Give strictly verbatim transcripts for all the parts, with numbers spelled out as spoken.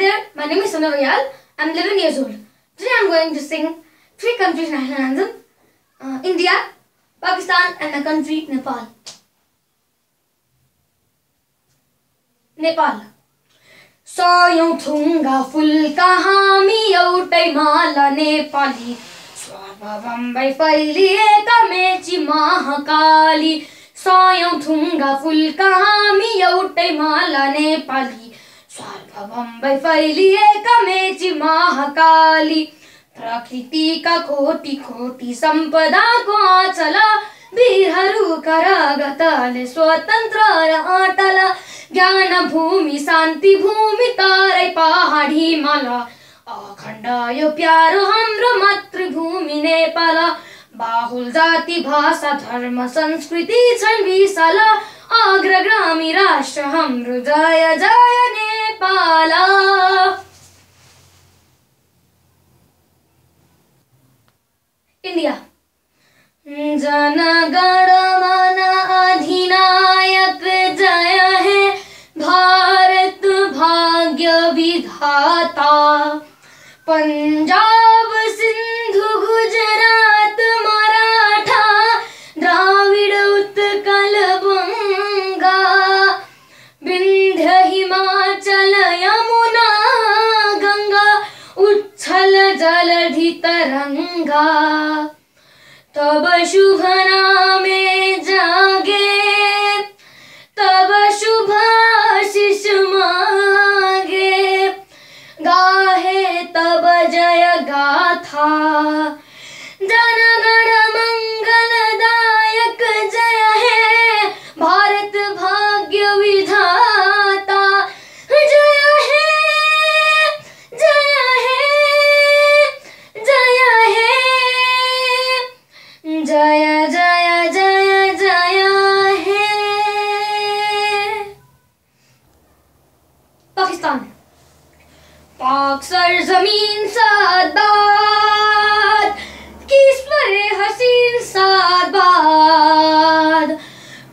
there, my name is Sandarv Aryal. I'm eleven years old. Today I'm going to sing three countries' national anthem: uh, India, Pakistan, and my country, Nepal. Nepal. Soyau thunga ful kahami eutai mala Nepali. Swabhavam vai pailiyeka mechi mahakali. Soyau thunga ful kahami eutai mala Nepali. Swabhavam vai pailiyeka mechi mahakali. Prakriti ka koti koti sampada ko achala. Birharu karagatale swatantrara atala. ज्ञान भूमि शांति भूमि तारै पहाडी माला अखण्ड यो प्यारो हाम्रो मातृभूमि नेपाल बाहुल जाति भाषा धर्म संस्कृति छन् विशाल अग्रगामी राष्ट्र हाम्रो जय जय नेपाल। इन्डिया। जनगण मन अधिनायक जय विधाता पंजाब सिंधु गुजरात मराठा द्राविड उत्कल बंगा विंध्य हिमाचल यमुना गंगा उच्छल जलधि तरंगा तब शुभ नामे जागे तब शुभ आशीष गाथा जनगण मंगलदायक जय है भारत भाग्य विधाता जय है जय है जय है जय जय जय जय है। पाकिस्तान। पाक सरजमीन सादात की स्वरे हसीन सादात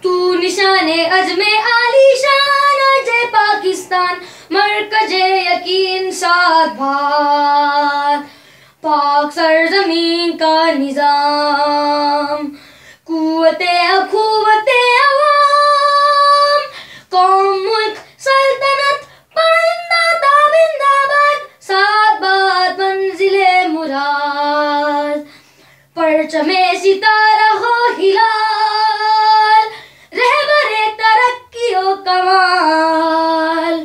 तू निशाने अजमे आलीशान जय पाकिस्तान मरकजे यकीन सादात पाक सरजमीन का निजाम कुवते अखुवते अवाम कौम मुल्क सल्तनत परचमे सितारा हो हिलाल रहबरे तरक्कियों कमाल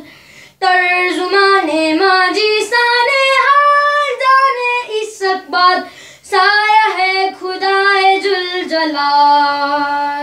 तर्जुमाने माजी साने हाल जाने इस बात साया है खुदाए जुल जलाल।